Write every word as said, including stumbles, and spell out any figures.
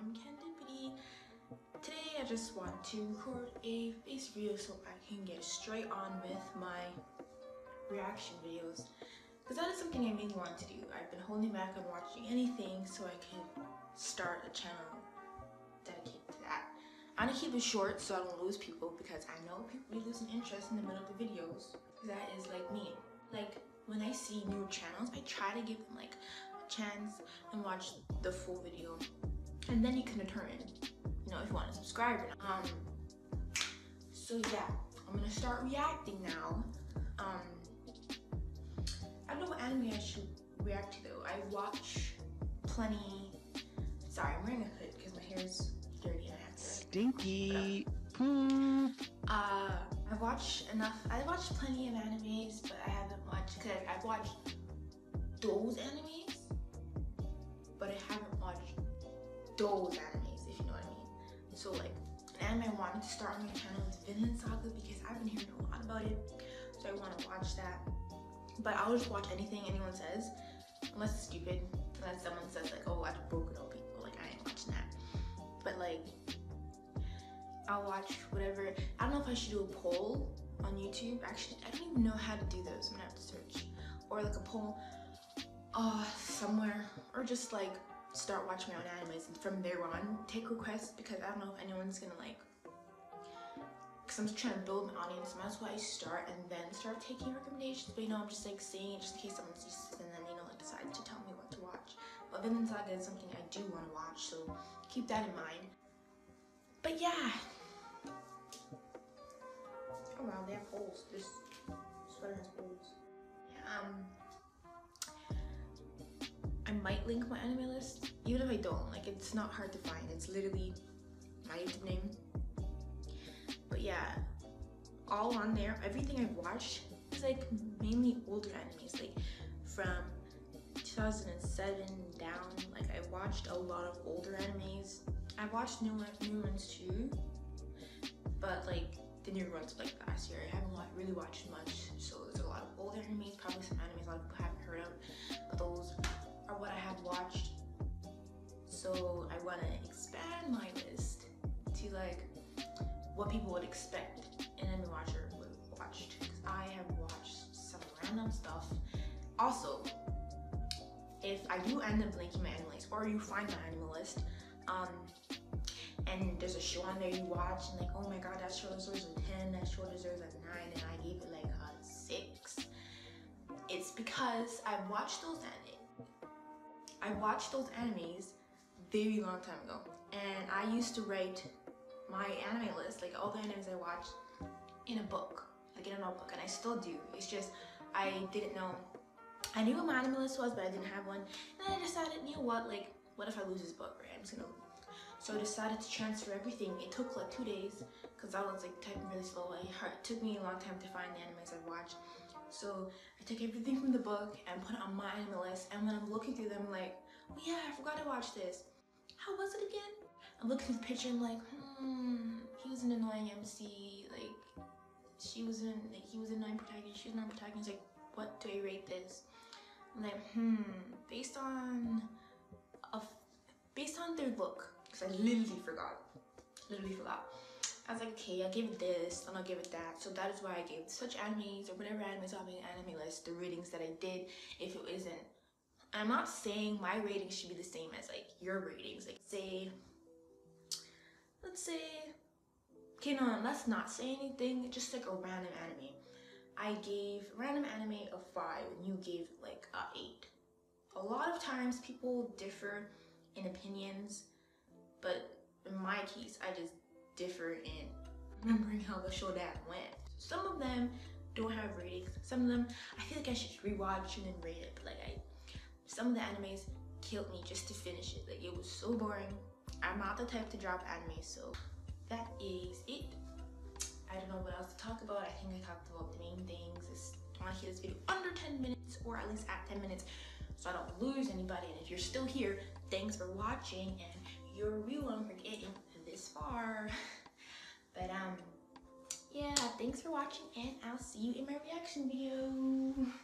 I'm Kendipity. Today I just want to record a face video so I can get straight on with my reaction videos, because that is something I really want to do. I've been holding back on watching anything so I could start a channel dedicated to that. I'm going to keep it short so I don't lose people, because I know people are losing interest in the middle of the videos. That is like me. Like, when I see new channels, I try to give them like a chance and watch the full video, and then you can determine, you know, if you want to subscribe or not. Um, so yeah, I'm gonna start reacting now. Um, I don't know what anime I should react to though. I watch plenty. Sorry, I'm wearing a hood because my hair is dirty and I have to. Stinky poop. Uh, I've watched enough. I've watched plenty of animes, but I haven't watched, because I've watched those animes, but I haven't watched those animes, if you know what I mean. So like, an anime I wanted to start on my channel is Vinland Saga, because I've been hearing a lot about it, so I want to watch that. But I'll just watch anything anyone says, unless it's stupid, unless someone says like, oh, I broke it all people, like I ain't watching that. But like, I'll watch whatever. I don't know if I should do a poll on YouTube. Actually, I don't even know how to do those. I'm gonna have to search. Or like a poll uh, somewhere. Or just like start watching my own animes, and from there on, take requests, because I don't know if anyone's gonna like, because I'm just trying to build an audience. Might as well I start and then start taking recommendations. But you know, I'm just like saying it just in case someone sees this and then, you know, like decides to tell me what to watch. But Vinland Saga is something I do want to watch, so keep that in mind. But yeah. Oh wow, they have holes. This sweater has holes. Yeah, um, I might link my anime list, even if I don't. Like, it's not hard to find. It's literally my YouTube name. But yeah, all on there. Everything I've watched is like mainly older animes, like from two thousand seven down. Like, I watched a lot of older animes. I watched new new ones too, but like, the new ones like last year. I haven't really watched much, so there's a lot of older animes, probably some animes a lot of people haven't heard of, but those are what I have watched. So I want to expand my list to like what people would expect an anime watcher would watch, because I have watched some random stuff. Also, if I do end up linking my anime list, or you find my anime list, um, and there's a show on there you watch and like, oh my god, that show deserves a ten, that show deserves a nine, and I gave it like a six, it's because I watched those anime I watched those animes very long time ago, and I used to write my anime list, like all the animes I watched, in a book, like in a notebook, and I still do. It's just I didn't know, I knew what my anime list was, but I didn't have one, and I decided, you know what, like, what if I lose this book, right? I'm just gonna. So I decided to transfer everything. It took like two days because I was like typing really slow. It took me a long time to find the animes I've watched. So I took everything from the book and put it on my anime list. And when I'm looking through them, I'm like, oh yeah, I forgot to watch this. How was it again? I'm looking at the picture. I'm like, hmm, he was an annoying M C. Like, she was an, like, he was an annoying protagonist. She was an annoying protagonist. Like, what do I rate this? I'm like, hmm, based on a, based on their look. Because I literally forgot, literally forgot. I was like, okay, I'll give it this, and I'll give it that. So that is why I gave such animes, or whatever animes on my anime list, the ratings that I did, if it isn't. I'm not saying my ratings should be the same as like your ratings. Like, say, let's say, okay, no, no, let's not say anything. Just like a random anime. I gave random anime a five, and you gave like a eight. A lot of times people differ in opinions. But in my case, I just differ in remembering how the show that went. Some of them don't have ratings. Some of them, I feel like I should rewatch and then rate it. But like, I, some of the animes killed me just to finish it. Like, it was so boring. I'm not the type to drop anime, so that is it. I don't know what else to talk about. I think I talked about the main things. I want to keep this video under ten minutes, or at least at ten minutes, so I don't lose anybody. And if you're still here, thanks for watching. And you're real long for getting this far. But um yeah, thanks for watching, and I'll see you in my reaction video.